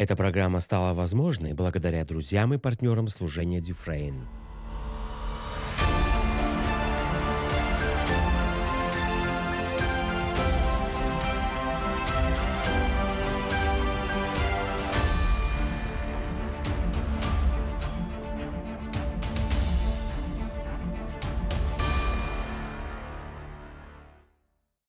Эта программа стала возможной благодаря друзьям и партнерам служения Дюфрейн.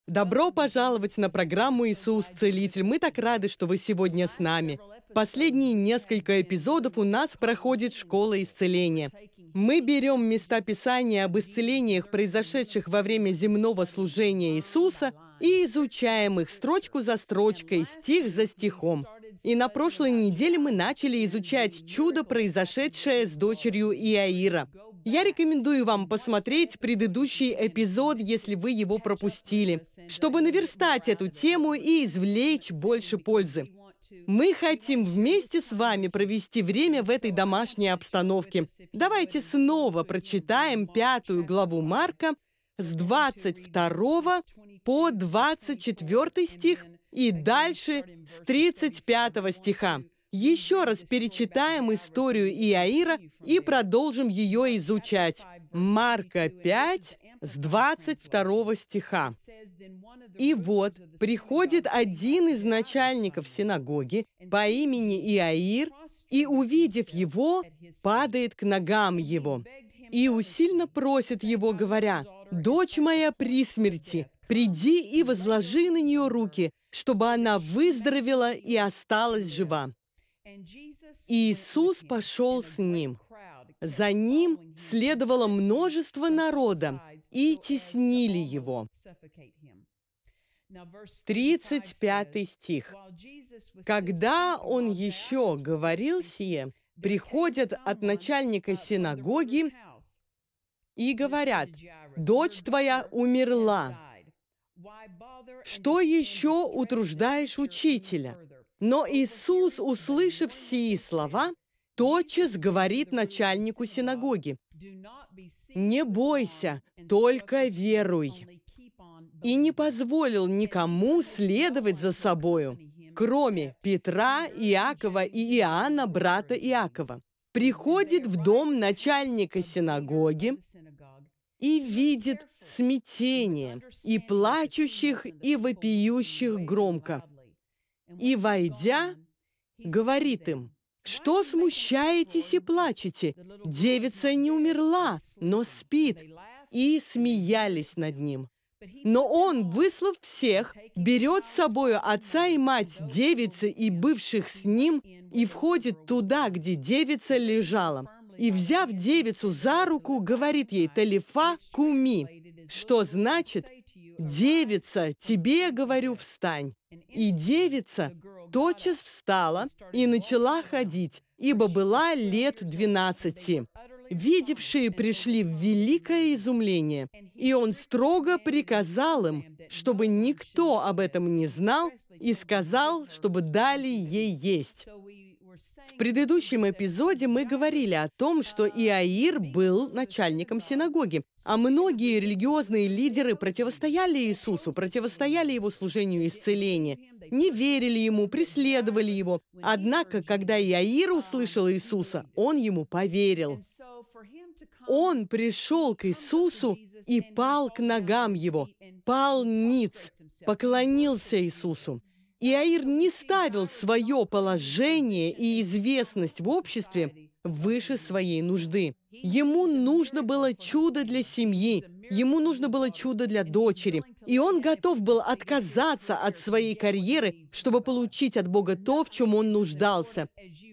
Добро пожаловать на программу «Иисус Целитель». Мы так рады, что вы сегодня с нами. Последние несколько эпизодов у нас проходит «Школа исцеления». Мы берем места Писания об исцелениях, произошедших во время земного служения Иисуса, и изучаем их строчку за строчкой, стих за стихом. И на прошлой неделе мы начали изучать чудо, произошедшее с дочерью Иаира. Я рекомендую вам посмотреть предыдущий эпизод, если вы его пропустили, чтобы наверстать эту тему и извлечь больше пользы. Мы хотим вместе с вами провести время в этой домашней обстановке. Давайте снова прочитаем 5 главу Марка с 22 по 24 стих и дальше с 35 стиха. Еще раз перечитаем историю Иаира и продолжим ее изучать. Марка 5, с 22 стиха. «И вот приходит один из начальников синагоги по имени Иаир, и, увидев его, падает к ногам его. И усильно просит его, говоря, «Дочь моя при смерти, приди и возложи на нее руки, чтобы она выздоровела и осталась жива». Иисус пошел с ним. За ним следовало множество народа, и теснили его». 35 стих. «Когда он еще говорил сие, приходят от начальника синагоги и говорят, «Дочь твоя умерла. Что еще утруждаешь учителя?» Но Иисус, услышав сии слова, тотчас говорит начальнику синагоги, «Не бойся, только веруй». И не позволил никому следовать за собою, кроме Петра, Иакова и Иоанна, брата Иакова. Приходит в дом начальника синагоги и видит смятение, и плачущих, и вопиющих громко. И, войдя, говорит им, «Что смущаетесь и плачете? Девица не умерла, но спит». И смеялись над ним. Но он, выслав всех, берет с собою отца и мать девицы и бывших с ним, и входит туда, где девица лежала. И, взяв девицу за руку, говорит ей, «Талифа куми», что значит, «Девица, тебе, говорю, встань». И девица тотчас встала и начала ходить, ибо была лет 12. Видевшие пришли в великое изумление, и он строго приказал им, чтобы никто об этом не знал, и сказал, чтобы дали ей есть. В предыдущем эпизоде мы говорили о том, что Иаир был начальником синагоги, а многие религиозные лидеры противостояли Иисусу, противостояли его служению исцеления, не верили ему, преследовали его. Однако, когда Иаир услышал Иисуса, он ему поверил. Он пришел к Иисусу и пал к ногам его, пал ниц, поклонился Иисусу. Иаир не ставил свое положение и известность в обществе выше своей нужды. Ему нужно было чудо для семьи, ему нужно было чудо для дочери. И он готов был отказаться от своей карьеры, чтобы получить от Бога то, в чем он нуждался.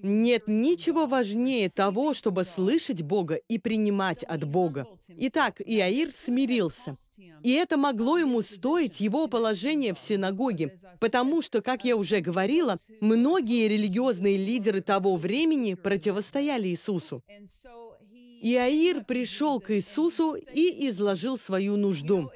Нет ничего важнее того, чтобы слышать Бога и принимать от Бога. Итак, Иаир смирился. И это могло ему стоить его положение в синагоге, потому что, как я уже говорила, многие религиозные лидеры того времени противостояли Иисусу. Иаир пришел к Иисусу и изложил свою нужду.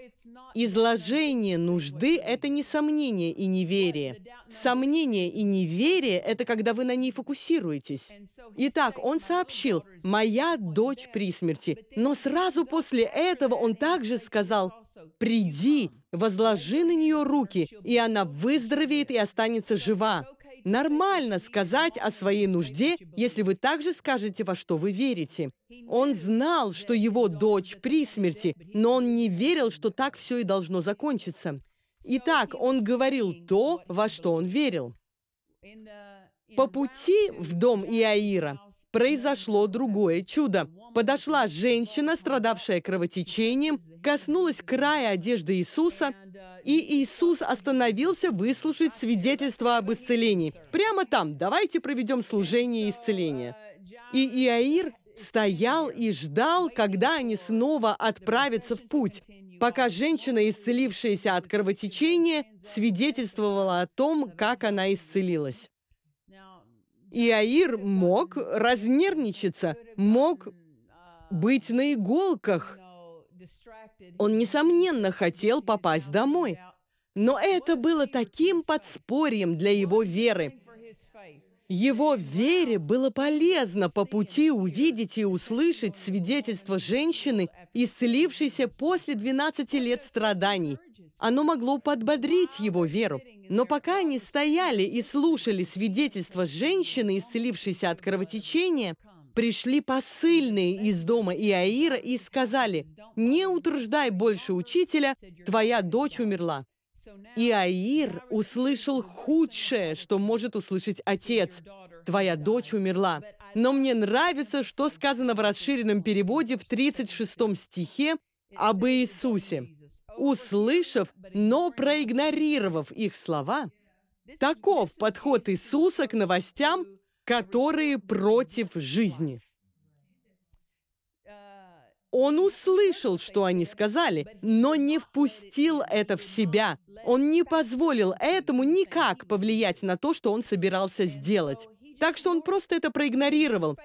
Изложение нужды – это не сомнение и неверие. Сомнение и неверие – это когда вы на ней фокусируетесь. Итак, он сообщил, «Моя дочь при смерти». Но сразу после этого он также сказал, «Приди, возложи на нее руки, и она выздоровеет и останется жива». Нормально сказать о своей нужде, если вы также скажете, во что вы верите. Он знал, что его дочь при смерти, но он не верил, что так все и должно закончиться. Итак, он говорил то, во что он верил. По пути в дом Иаира произошло другое чудо. Подошла женщина, страдавшая кровотечением, коснулась края одежды Иисуса, и Иисус остановился выслушать свидетельство об исцелении. Прямо там, давайте проведем служение исцеления. И Иаир стоял и ждал, когда они снова отправятся в путь, пока женщина, исцелившаяся от кровотечения, свидетельствовала о том, как она исцелилась. Иаир мог разнервничаться, мог быть на иголках. Он, несомненно, хотел попасть домой. Но это было таким подспорьем для его веры. Его вере было полезно по пути увидеть и услышать свидетельство женщины, исцелившейся после 12 лет страданий. Оно могло подбодрить его веру. Но пока они стояли и слушали свидетельство женщины, исцелившейся от кровотечения, пришли посыльные из дома Иаира и сказали: «Не утруждай больше учителя, твоя дочь умерла». Иаир услышал худшее, что может услышать отец. «Твоя дочь умерла». Но мне нравится, что сказано в расширенном переводе в 36 стихе об Иисусе. «Услышав, но проигнорировав их слова». Таков подход Иисуса к новостям, которые против жизни. Он услышал, что они сказали, но не впустил это в себя. Он не позволил этому никак повлиять на то, что он собирался сделать. Так что он просто это проигнорировал.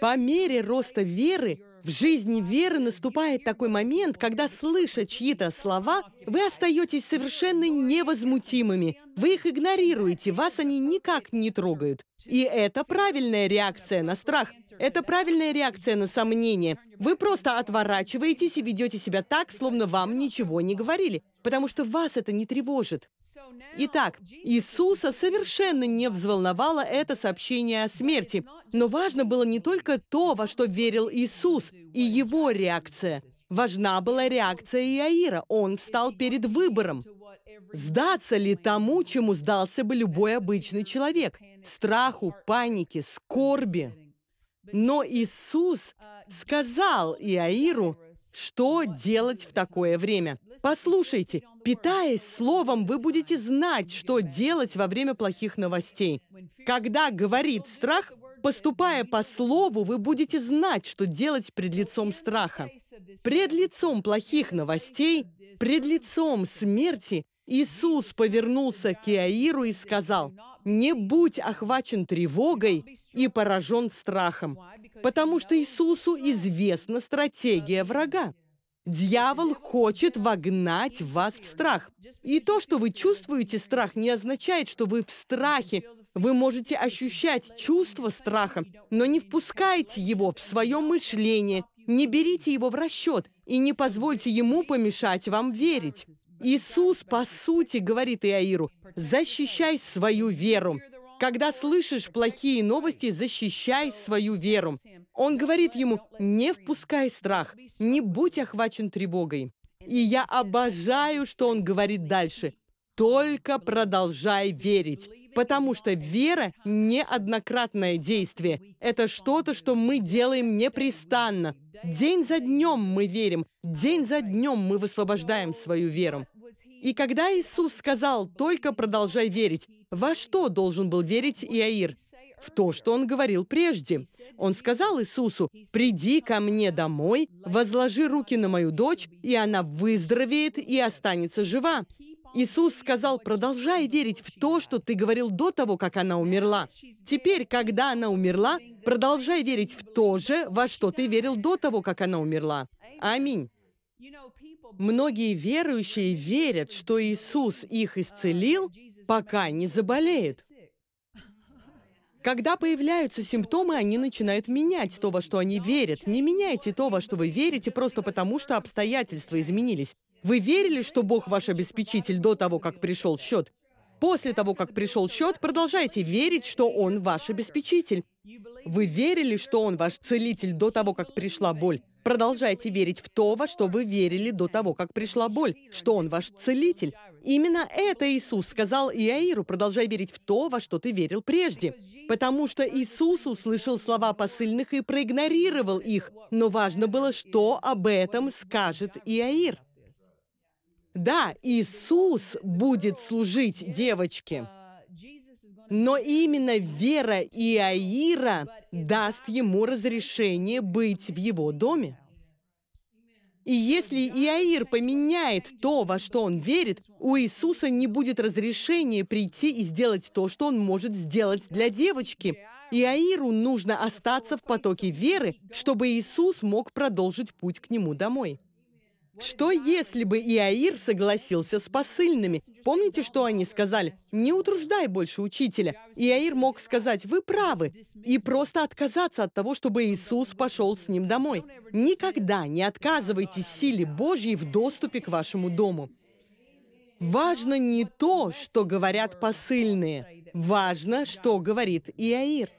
По мере роста веры, в жизни веры наступает такой момент, когда, слыша чьи-то слова, вы остаетесь совершенно невозмутимыми. Вы их игнорируете, вас они никак не трогают. И это правильная реакция на страх. Это правильная реакция на сомнение. Вы просто отворачиваетесь и ведете себя так, словно вам ничего не говорили, потому что вас это не тревожит. Итак, Иисуса совершенно не взволновало это сообщение о смерти. Но важно было не только то, во что верил Иисус, и его реакция. Важна была реакция Иаира. Он встал перед выбором. Сдаться ли тому, чему сдался бы любой обычный человек? Страху, панике, скорби. Но Иисус сказал Иаиру, что делать в такое время. Послушайте, питаясь словом, вы будете знать, что делать во время плохих новостей. Когда говорит страх, поступая по слову, вы будете знать, что делать пред лицом страха. Пред лицом плохих новостей, пред лицом смерти, Иисус повернулся к Иаиру и сказал: «Не будь охвачен тревогой и поражен страхом», потому что Иисусу известна стратегия врага. Дьявол хочет вогнать вас в страх. И то, что вы чувствуете страх, не означает, что вы в страхе. Вы можете ощущать чувство страха, но не впускайте его в свое мышление, не берите его в расчет и не позвольте ему помешать вам верить. Иисус, по сути, говорит Иаиру: «Защищай свою веру». Когда слышишь плохие новости, защищай свою веру. Он говорит ему: «Не впускай страх, не будь охвачен тревогой». И я обожаю, что он говорит дальше: «Только продолжай верить». Потому что вера – неоднократное действие. Это что-то, что мы делаем непрестанно. День за днем мы верим, день за днем мы высвобождаем свою веру. И когда Иисус сказал: «Только продолжай верить», во что должен был верить Иаир? В то, что он говорил прежде. Он сказал Иисусу: «Приди ко мне домой, возложи руки на мою дочь, и она выздоровеет и останется жива». Иисус сказал: «Продолжай верить в то, что ты говорил до того, как она умерла. Теперь, когда она умерла, продолжай верить в то же, во что ты верил до того, как она умерла». Аминь. Многие верующие верят, что Иисус их исцелил, пока не заболеют. Когда появляются симптомы, они начинают менять то, во что они верят. Не меняйте то, во что вы верите, просто потому, что обстоятельства изменились. Вы верили, что Бог ваш обеспечитель до того, как пришел счет? После того, как пришел счет, продолжайте верить, что Он ваш обеспечитель. Вы верили, что Он ваш целитель до того, как пришла боль. Продолжайте верить в то, во что вы верили до того, как пришла боль, что Он ваш целитель. Именно это Иисус сказал Иаиру: продолжай верить в то, во что ты верил прежде. Потому что Иисус услышал слова посыльных и проигнорировал их, но важно было, что об этом скажет Иаир. Да, Иисус будет служить девочке, но именно вера Иаира даст ему разрешение быть в его доме. И если Иаир поменяет то, во что он верит, у Иисуса не будет разрешения прийти и сделать то, что он может сделать для девочки. Иаиру нужно остаться в потоке веры, чтобы Иисус мог продолжить путь к нему домой. Что если бы Иаир согласился с посыльными? Помните, что они сказали? «Не утруждай больше учителя». Иаир мог сказать: «Вы правы», и просто отказаться от того, чтобы Иисус пошел с ним домой. Никогда не отказывайтесь силе Божьей в доступе к вашему дому. Важно не то, что говорят посыльные. Важно, что говорит Иаир.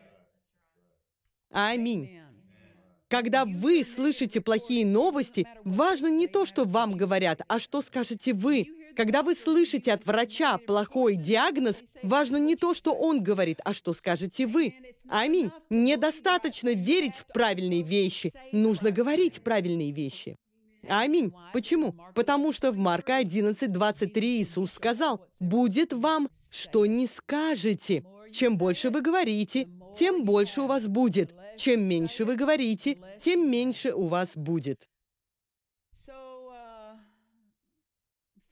Аминь. Когда вы слышите плохие новости, важно не то, что вам говорят, а что скажете вы. Когда вы слышите от врача плохой диагноз, важно не то, что он говорит, а что скажете вы. Аминь. Недостаточно верить в правильные вещи. Нужно говорить правильные вещи. Аминь. Почему? Потому что в Марка 11:23 Иисус сказал: «Будет вам, что не скажете. Чем больше вы говорите, тем больше у вас будет. Чем меньше вы говорите, тем меньше у вас будет».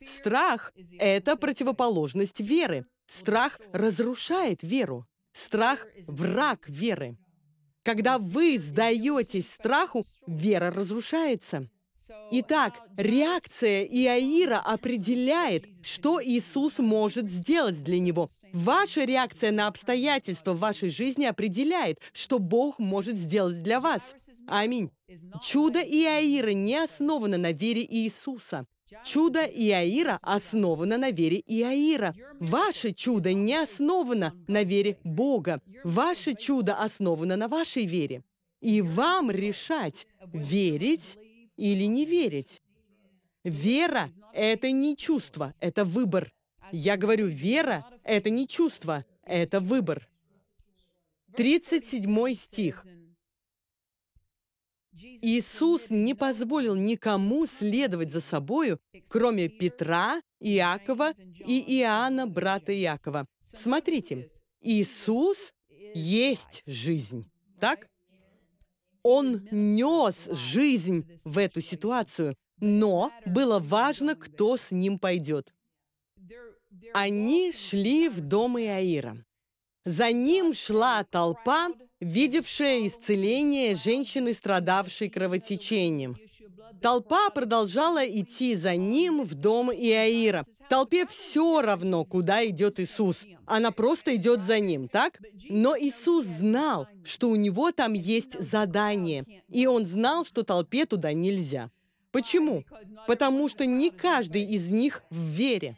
Страх — это противоположность веры. Страх разрушает веру. Страх — враг веры. Когда вы сдаетесь страху, вера разрушается. Итак, реакция Иаира определяет, что Иисус может сделать для него. Ваша реакция на обстоятельства в вашей жизни определяет, что Бог может сделать для вас. Аминь. Чудо Иаира не основано на вере Иисуса. Чудо Иаира основано на вере Иаира. Ваше чудо не основано на вере Бога. Ваше чудо основано на вашей вере. И вам решать, верить или не верить. Вера — это не чувство, это выбор. Я говорю, вера — это не чувство, это выбор. 37 стих. Иисус не позволил никому следовать за собою, кроме Петра, Иакова и Иоанна, брата Иакова. Смотрите, Иисус есть жизнь, так? Он нес жизнь в эту ситуацию, но было важно, кто с ним пойдет. Они шли в дом Иаира. За ним шла толпа, видевшая исцеление женщины, страдавшей кровотечением. Толпа продолжала идти за ним в дом Иаира. Толпе все равно, куда идет Иисус. Она просто идет за ним, так? Но Иисус знал, что у него там есть задание, и он знал, что толпе туда нельзя. Почему? Потому что не каждый из них в вере.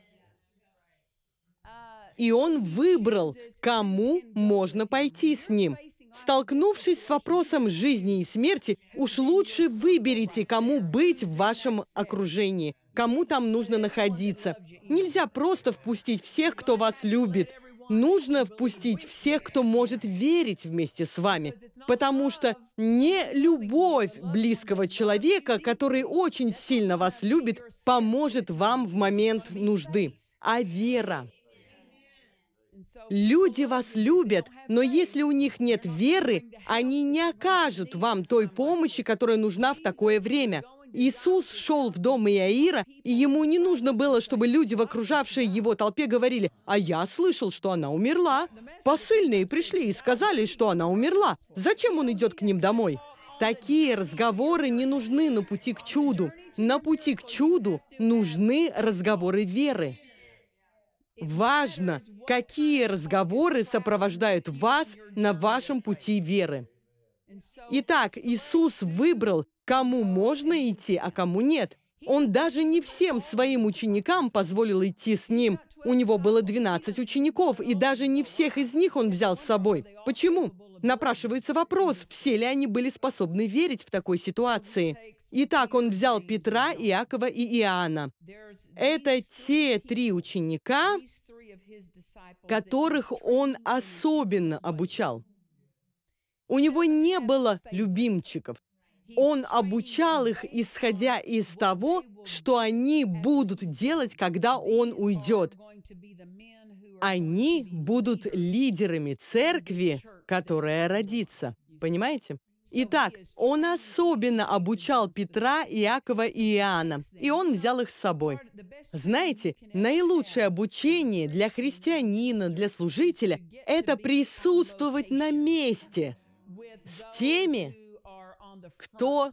И он выбрал, кому можно пойти с ним. Столкнувшись с вопросом жизни и смерти, уж лучше выберите, кому быть в вашем окружении, кому там нужно находиться. Нельзя просто впустить всех, кто вас любит. Нужно впустить всех, кто может верить вместе с вами. Потому что не любовь близкого человека, который очень сильно вас любит, поможет вам в момент нужды, а вера. Люди вас любят, но если у них нет веры, они не окажут вам той помощи, которая нужна в такое время. Иисус шел в дом Иаира, и ему не нужно было, чтобы люди в окружавшей его толпе говорили: «А я слышал, что она умерла». Посыльные пришли и сказали, что она умерла. Зачем он идет к ним домой? Такие разговоры не нужны на пути к чуду. На пути к чуду нужны разговоры веры. Важно, какие разговоры сопровождают вас на вашем пути веры. Итак, Иисус выбрал, кому можно идти, а кому нет. Он даже не всем своим ученикам позволил идти с ним. У него было 12 учеников, и даже не всех из них он взял с собой. Почему? Напрашивается вопрос, все ли они были способны верить в такой ситуации. Итак, он взял Петра, Иакова и Иоанна. Это те три ученика, которых он особенно обучал. У него не было любимчиков. Он обучал их, исходя из того, что они будут делать, когда он уйдет. Они будут лидерами церкви, которая родится. Понимаете? Итак, он особенно обучал Петра, Иакова и Иоанна, и он взял их с собой. Знаете, наилучшее обучение для христианина, для служителя — это присутствовать на месте с теми, кто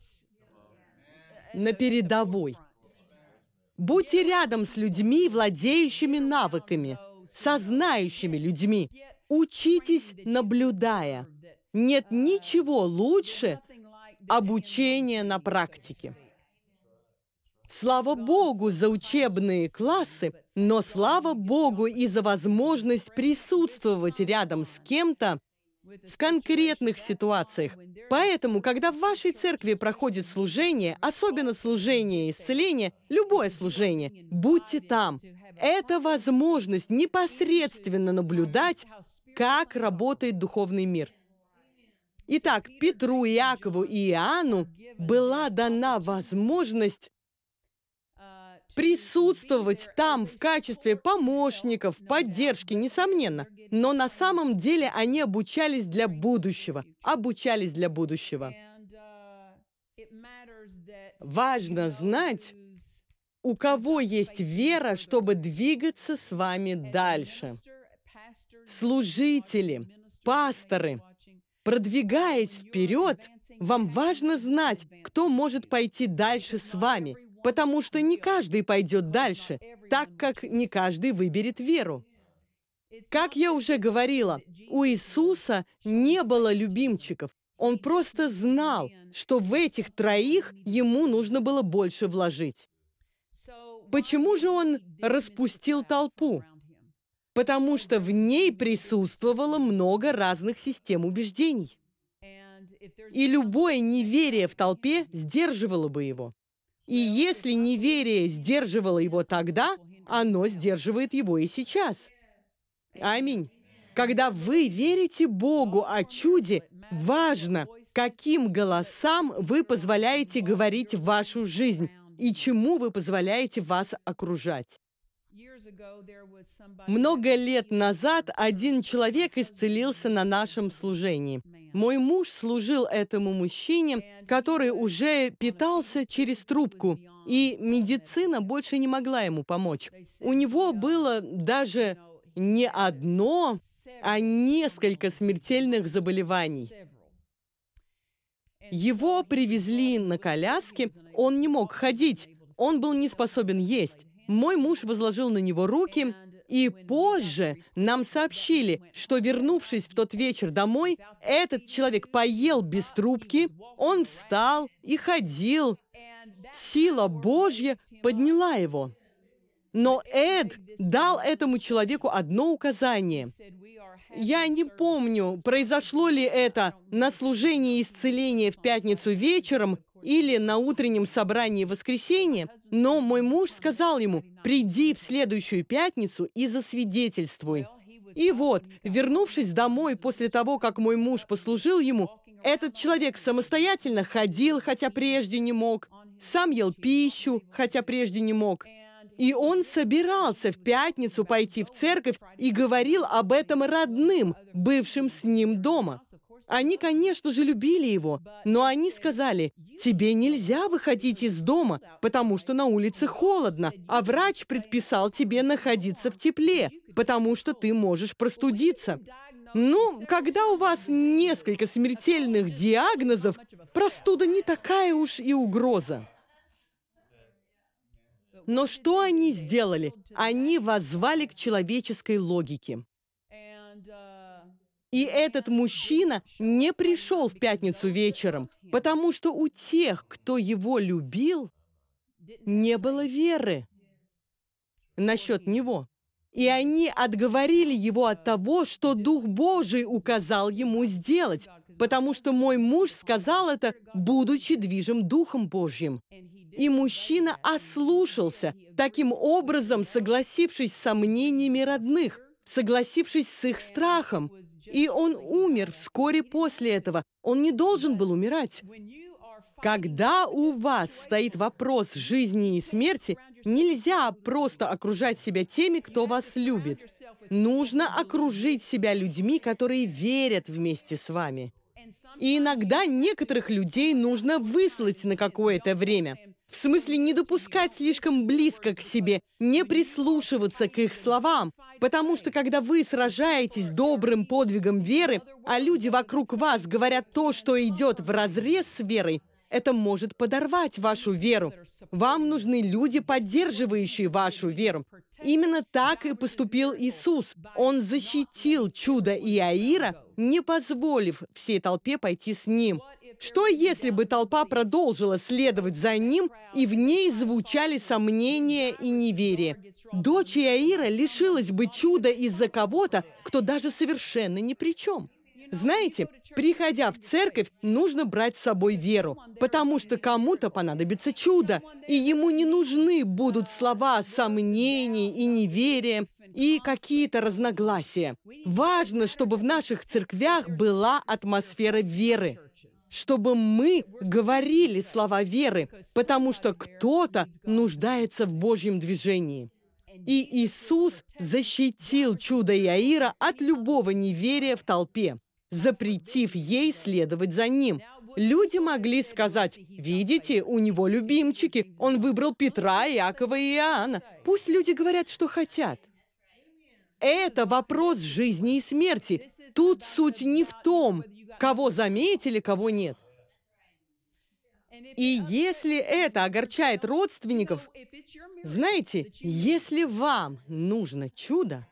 на передовой. Будьте рядом с людьми, владеющими навыками, со знающими людьми. Учитесь, наблюдая. Нет ничего лучше обучения на практике. Слава Богу за учебные классы, но слава Богу и за возможность присутствовать рядом с кем-то в конкретных ситуациях. Поэтому, когда в вашей церкви проходит служение, особенно служение исцеления, любое служение, будьте там. Это возможность непосредственно наблюдать, как работает духовный мир. Итак, Петру, Иакову и Иоанну была дана возможность присутствовать там в качестве помощников, поддержки, несомненно. Но на самом деле они обучались для будущего. Обучались для будущего. Важно знать, у кого есть вера, чтобы двигаться с вами дальше. Служители, пасторы, продвигаясь вперед, вам важно знать, кто может пойти дальше с вами. Потому что не каждый пойдет дальше, так как не каждый выберет веру. Как я уже говорила, у Иисуса не было любимчиков. Он просто знал, что в этих троих ему нужно было больше вложить. Почему же он распустил толпу? Потому что в ней присутствовало много разных систем убеждений. И любое неверие в толпе сдерживало бы его. И если неверие сдерживало его тогда, оно сдерживает его и сейчас. Аминь. Когда вы верите Богу о чуде, важно, каким голосам вы позволяете говорить в вашу жизнь и чему вы позволяете вас окружать. Много лет назад один человек исцелился на нашем служении. Мой муж служил этому мужчине, который уже питался через трубку, и медицина больше не могла ему помочь. У него было даже не одно, а несколько смертельных заболеваний. Его привезли на коляске, он не мог ходить, он был не способен есть. Мой муж возложил на него руки, и позже нам сообщили, что, вернувшись в тот вечер домой, этот человек поел без трубки, он встал и ходил. Сила Божья подняла его. Но Эд дал этому человеку одно указание. Я не помню, произошло ли это на служении исцеления в пятницу вечером или на утреннем собрании в воскресенье, но мой муж сказал ему: «Приди в следующую пятницу и засвидетельствуй». И вот, вернувшись домой после того, как мой муж послужил ему, этот человек самостоятельно ходил, хотя прежде не мог, сам ел пищу, хотя прежде не мог. И он собирался в пятницу пойти в церковь и говорил об этом родным, бывшим с ним дома. Они, конечно же, любили его, но они сказали: «Тебе нельзя выходить из дома, потому что на улице холодно, а врач предписал тебе находиться в тепле, потому что ты можешь простудиться». Ну, когда у вас несколько смертельных диагнозов, простуда не такая уж и угроза. Но что они сделали? Они воззвали к человеческой логике. И этот мужчина не пришел в пятницу вечером, потому что у тех, кто его любил, не было веры насчет него. И они отговорили его от того, что Дух Божий указал ему сделать, потому что мой муж сказал это, будучи движим Духом Божьим. И мужчина ослушался, таким образом согласившись с сомнениями родных, согласившись с их страхом. И он умер вскоре после этого. Он не должен был умирать. Когда у вас стоит вопрос жизни и смерти, нельзя просто окружать себя теми, кто вас любит. Нужно окружить себя людьми, которые верят вместе с вами. И иногда некоторых людей нужно выслать на какое-то время. В смысле, не допускать слишком близко к себе, не прислушиваться к их словам. Потому что, когда вы сражаетесь добрым подвигом веры, а люди вокруг вас говорят то, что идет вразрез с верой, это может подорвать вашу веру. Вам нужны люди, поддерживающие вашу веру. Именно так и поступил Иисус. Он защитил чудо Иаира, не позволив всей толпе пойти с ним. Что, если бы толпа продолжила следовать за ним, и в ней звучали сомнения и неверие? Дочь Иаира лишилась бы чуда из-за кого-то, кто даже совершенно ни при чем. Знаете, приходя в церковь, нужно брать с собой веру, потому что кому-то понадобится чудо, и ему не нужны будут слова сомнений и неверия, и какие-то разногласия. Важно, чтобы в наших церквях была атмосфера веры, чтобы мы говорили слова веры, потому что кто-то нуждается в Божьем движении. И Иисус защитил чудо Иаира от любого неверия в толпе, запретив ей следовать за ним. Люди могли сказать: «Видите, у него любимчики, он выбрал Петра, Иакова и Иоанна». Пусть люди говорят, что хотят. Это вопрос жизни и смерти. Тут суть не в том, кого заметили, кого нет. И если это огорчает родственников, знаете, если вам нужно чудо,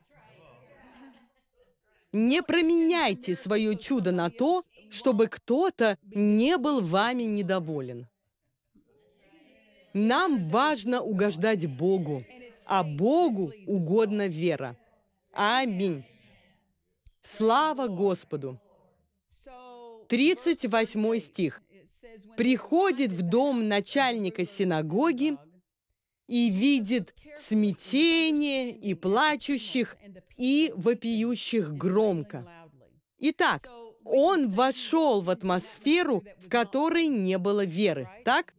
не променяйте свое чудо на то, чтобы кто-то не был вами недоволен. Нам важно угождать Богу, а Богу угодна вера. Аминь. Слава Господу! 38 стих. «Приходит в дом начальника синагоги и видит смятение, и плачущих, и вопиющих громко». Итак, он вошел в атмосферу, в которой не было веры, так?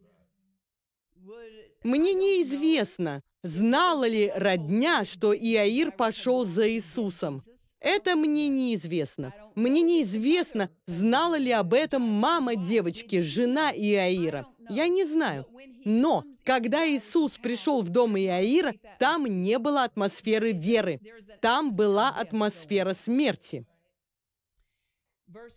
Мне неизвестно, знала ли родня, что Иаир пошел за Иисусом. Это мне неизвестно. Мне неизвестно, знала ли об этом мама девочки, жена Иаира. Я не знаю. Но когда Иисус пришел в дом Иаира, там не было атмосферы веры. Там была атмосфера смерти.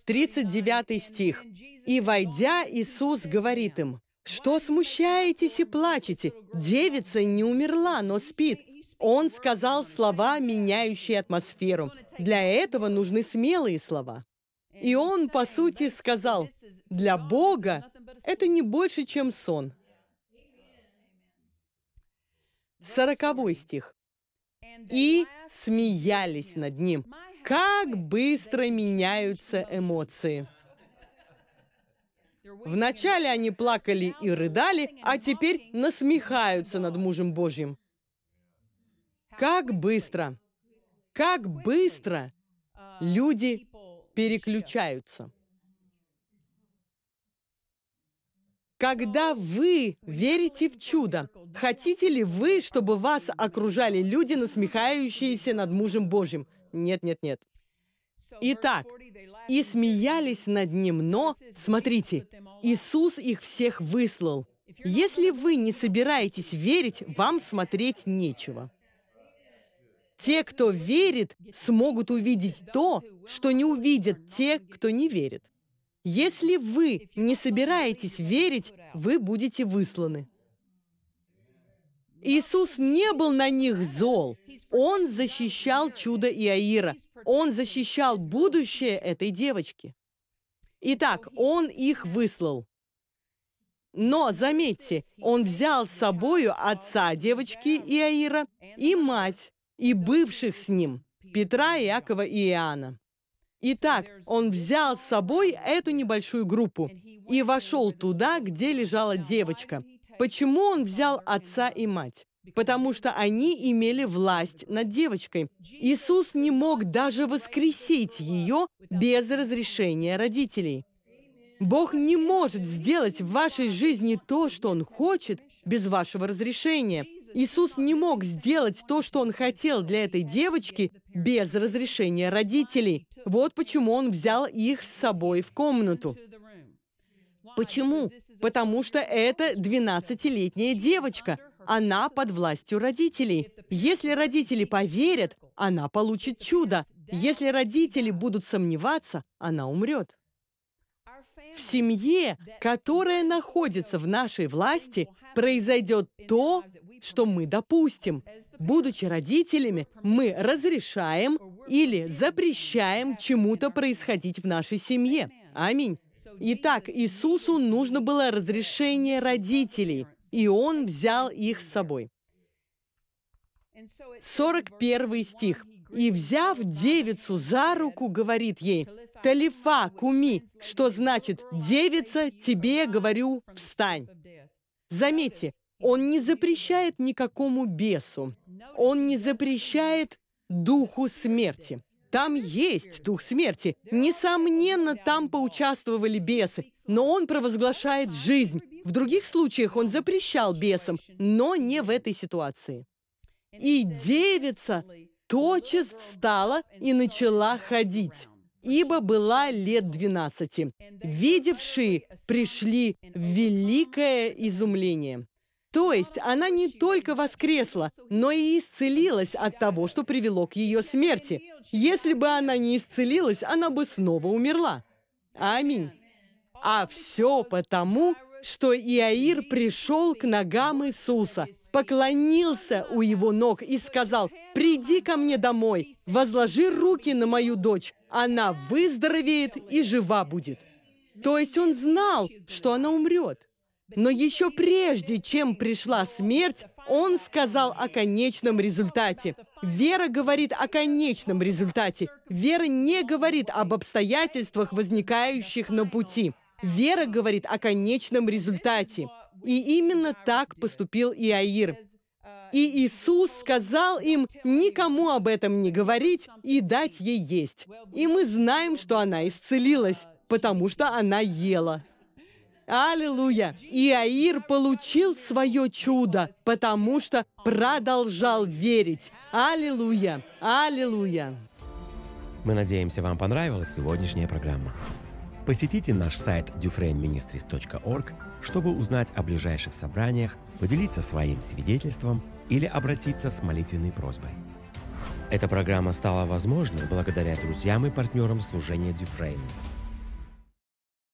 39 стих. «И войдя, Иисус говорит им: что смущаетесь и плачете? Девица не умерла, но спит». Он сказал слова, меняющие атмосферу. Для этого нужны смелые слова. И он, по сути, сказал: для Бога это не больше, чем сон. 40 стих. «И смеялись над ним». Как быстро меняются эмоции. Вначале они плакали и рыдали, а теперь насмехаются над мужем Божьим. Как быстро! Как быстро люди переключаются! Когда вы верите в чудо, хотите ли вы, чтобы вас окружали люди, насмехающиеся над мужем Божьим? Нет, нет, нет. Итак, «и смеялись над ним, но...» Смотрите, Иисус их всех выслал. Если вы не собираетесь верить, вам смотреть нечего. Те, кто верит, смогут увидеть то, что не увидят те, кто не верит. Если вы не собираетесь верить, вы будете высланы. Иисус не был на них зол. Он защищал чудо Иаира. Он защищал будущее этой девочки. Итак, он их выслал. Но, заметьте, он взял с собою отца девочки Иаира и мать, и бывших с ним, Петра, Иакова и Иоанна. Итак, он взял с собой эту небольшую группу и вошел туда, где лежала девочка. Почему он взял отца и мать? Потому что они имели власть над девочкой. Иисус не мог даже воскресить ее без разрешения родителей. Бог не может сделать в вашей жизни то, что Он хочет, без вашего разрешения. Иисус не мог сделать то, что Он хотел для этой девочки, без разрешения родителей. Вот почему Он взял их с собой в комнату. Почему? Потому что это 12-летняя девочка. Она под властью родителей. Если родители поверят, она получит чудо. Если родители будут сомневаться, она умрет. В семье, которая находится в нашей власти, произойдет то, что мы допустим. Будучи родителями, мы разрешаем или запрещаем чему-то происходить в нашей семье. Аминь. Итак, Иисусу нужно было разрешение родителей, и Он взял их с собой. 41 стих. «И, взяв девицу за руку, говорит ей, Талифа куми, что значит, девица, тебе говорю, встань». Заметьте, он не запрещает никакому бесу. Он не запрещает духу смерти. Там есть дух смерти. Несомненно, там поучаствовали бесы, но он провозглашает жизнь. В других случаях он запрещал бесам, но не в этой ситуации. «И девица тотчас встала и начала ходить, ибо была лет 12. Видевшие пришли в великое изумление». То есть она не только воскресла, но и исцелилась от того, что привело к ее смерти. Если бы она не исцелилась, она бы снова умерла. Аминь. А все потому, что Иаир пришел к ногам Иисуса, поклонился у его ног и сказал, «Приди ко мне домой, возложи руки на мою дочь, она выздоровеет и жива будет». То есть он знал, что она умрет. Но еще прежде, чем пришла смерть, он сказал о конечном результате. Вера говорит о конечном результате. Вера не говорит об обстоятельствах, возникающих на пути. Вера говорит о конечном результате. И именно так поступил Иаир. И Иисус сказал им никому об этом не говорить и дать ей есть. И мы знаем, что она исцелилась, потому что она ела. Аллилуйя! Иаир получил свое чудо, потому что продолжал верить. Аллилуйя! Аллилуйя! Мы надеемся, вам понравилась сегодняшняя программа. Посетите наш сайт dufrainministries.org, чтобы узнать о ближайших собраниях, поделиться своим свидетельством или обратиться с молитвенной просьбой. Эта программа стала возможной благодаря друзьям и партнерам служения Дюфрейн.